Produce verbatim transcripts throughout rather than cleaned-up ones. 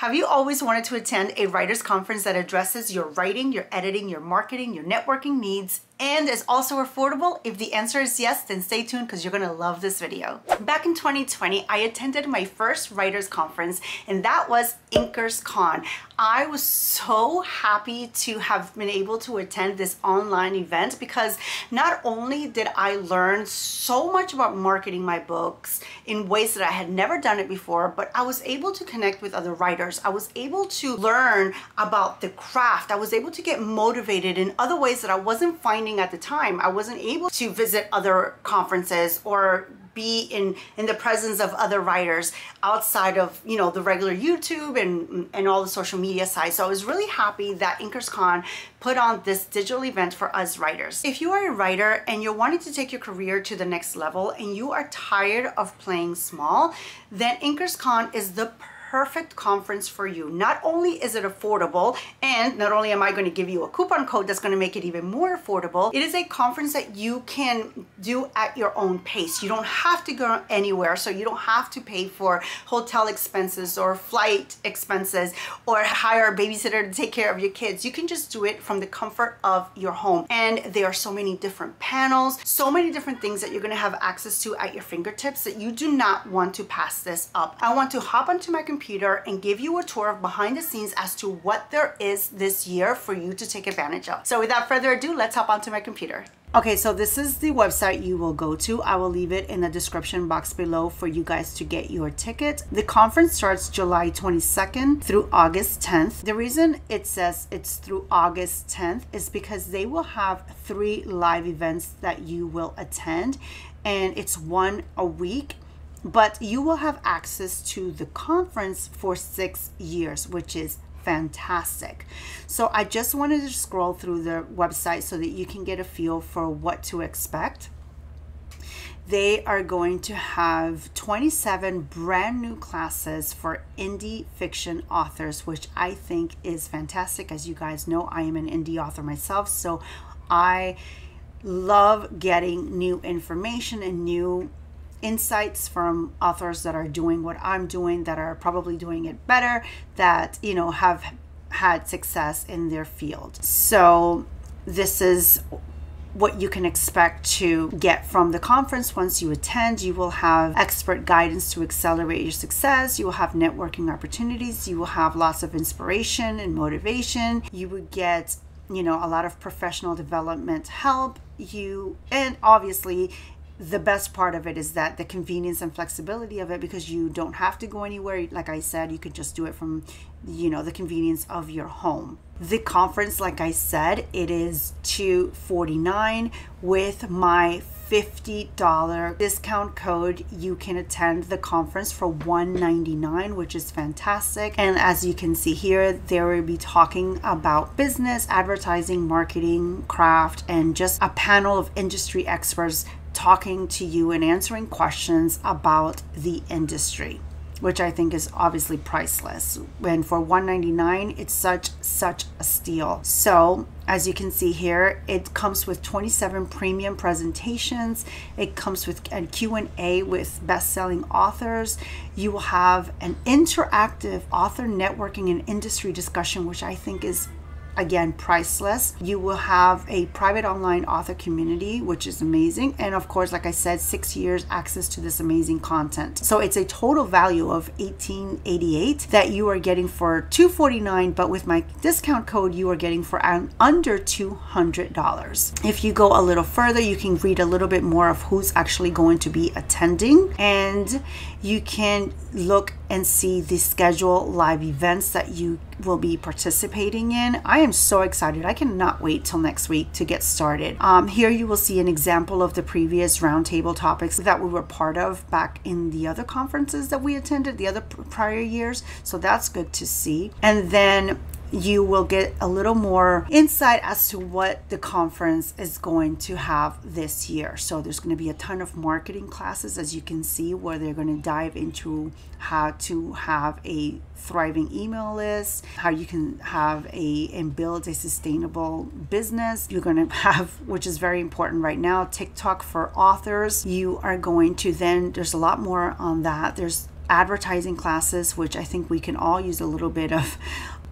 Have you always wanted to attend a writer's conference that addresses your writing, your editing, your marketing, your networking needs, and is also affordable? If the answer is yes, then stay tuned because you're gonna love this video. Back in twenty twenty, I attended my first writer's conference, and that was Inkers Con. I was so happy to have been able to attend this online event because not only did I learn so much about marketing my books in ways that I had never done it before, but I was able to connect with other writers. I was able to learn about the craft. I was able to get motivated in other ways that I wasn't finding at the time. I wasn't able to visit other conferences or be in, in the presence of other writers outside of, you know, the regular YouTube and, and all the social media sites. So I was really happy that Inkers Con put on this digital event for us writers. If you are a writer and you're wanting to take your career to the next level and you are tired of playing small, then Inkers Con is the perfect perfect conference for you. Not only is it affordable, and not only am I going to give you a coupon code that's going to make it even more affordable, it is a conference that you can do at your own pace. You don't have to go anywhere, so you don't have to pay for hotel expenses or flight expenses or hire a babysitter to take care of your kids. You can just do it from the comfort of your home. And there are so many different panels, so many different things that you're going to have access to at your fingertips that you do not want to pass this up. I want to hop onto my computer Computer and give you a tour of behind the scenes as to what there is this year for you to take advantage of. So without further ado, let's hop onto my computer. Okay, so this is the website you will go to. I will leave it in the description box below for you guys to get your ticket. The conference starts July twenty-second through August tenth. The reason it says it's through August tenth is because they will have three live events that you will attend, and it's one a week. But you will have access to the conference for six years, which is fantastic. So I just wanted to scroll through the website so that you can get a feel for what to expect. They are going to have twenty-seven brand new classes for indie fiction authors, which I think is fantastic. As you guys know, I am an indie author myself, so I love getting new information and new insights from authors that are doing what I'm doing, that are probably doing it better, that, you know, have had success in their field. So this is what you can expect to get from the conference. Once you attend, you will have expert guidance to accelerate your success. You will have networking opportunities. You will have lots of inspiration and motivation. You will get, you know, a lot of professional development help. You, and obviously, the best part of it is that the convenience and flexibility of it, because you don't have to go anywhere. Like I said, you could just do it from, you know, the convenience of your home. The conference, like I said, it is two forty-nine. With my fifty dollar discount code, you can attend the conference for one ninety-nine, which is fantastic. And as you can see here, they will be talking about business, advertising, marketing, craft, and just a panel of industry experts talking to you and answering questions about the industry, which I think is obviously priceless. And for one ninety-nine, it's such, such a steal. So as you can see here, it comes with twenty-seven premium presentations. It comes with a Q and A with best-selling authors. You will have an interactive author networking and industry discussion, which I think is, again, priceless. You will have a private online author community, which is amazing. And of course, like I said, six years access to this amazing content. So it's a total value of eighteen eighty-eight that you are getting for two forty-nine, but with my discount code, you are getting for an under two hundred dollars. If you go a little further, you can read a little bit more of who's actually going to be attending, and you can look and see the schedule live events that you will be participating in. I am so excited. I cannot wait till next week to get started. Um, here you will see an example of the previous roundtable topics that we were part of back in the other conferences that we attended, the other prior years. So that's good to see. And then you will get a little more insight as to what the conference is going to have this year. So there's going to be a ton of marketing classes, as you can see, where they're going to dive into how to have a thriving email list, how you can have a and build a sustainable business. You're going to have, which is very important right now, TikTok for authors. You are going to then, there's a lot more on that. There's advertising classes, which I think we can all use a little bit of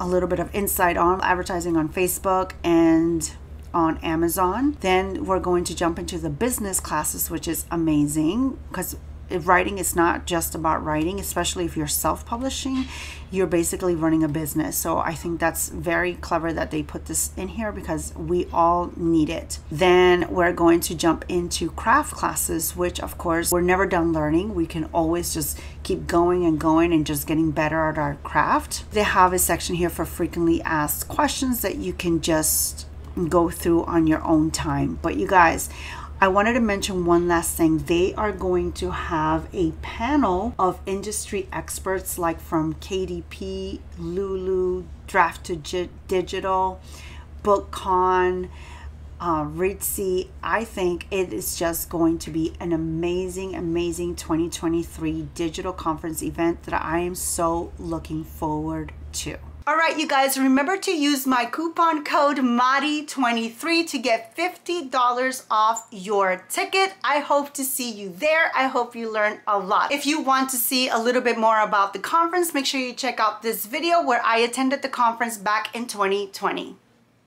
a little bit of insight on advertising on Facebook and on Amazon. Then we're going to jump into the business classes, which is amazing because writing is not just about writing, especially if you're self-publishing, you're basically running a business. So I think that's very clever that they put this in here because we all need it. Then we're going to jump into craft classes, which of course we're never done learning. We can always just keep going and going and just getting better at our craft. They have a section here for frequently asked questions that you can just go through on your own time. But you guys, I wanted to mention one last thing. They are going to have a panel of industry experts like from K D P, Lulu, Draft two Digital, BookCon, uh, Ritzy. I think it is just going to be an amazing, amazing twenty twenty-three digital conference event that I am so looking forward to. All right, you guys, remember to use my coupon code MARI twenty-three to get fifty dollars off your ticket. I hope to see you there. I hope you learn a lot. If you want to see a little bit more about the conference, make sure you check out this video where I attended the conference back in twenty twenty.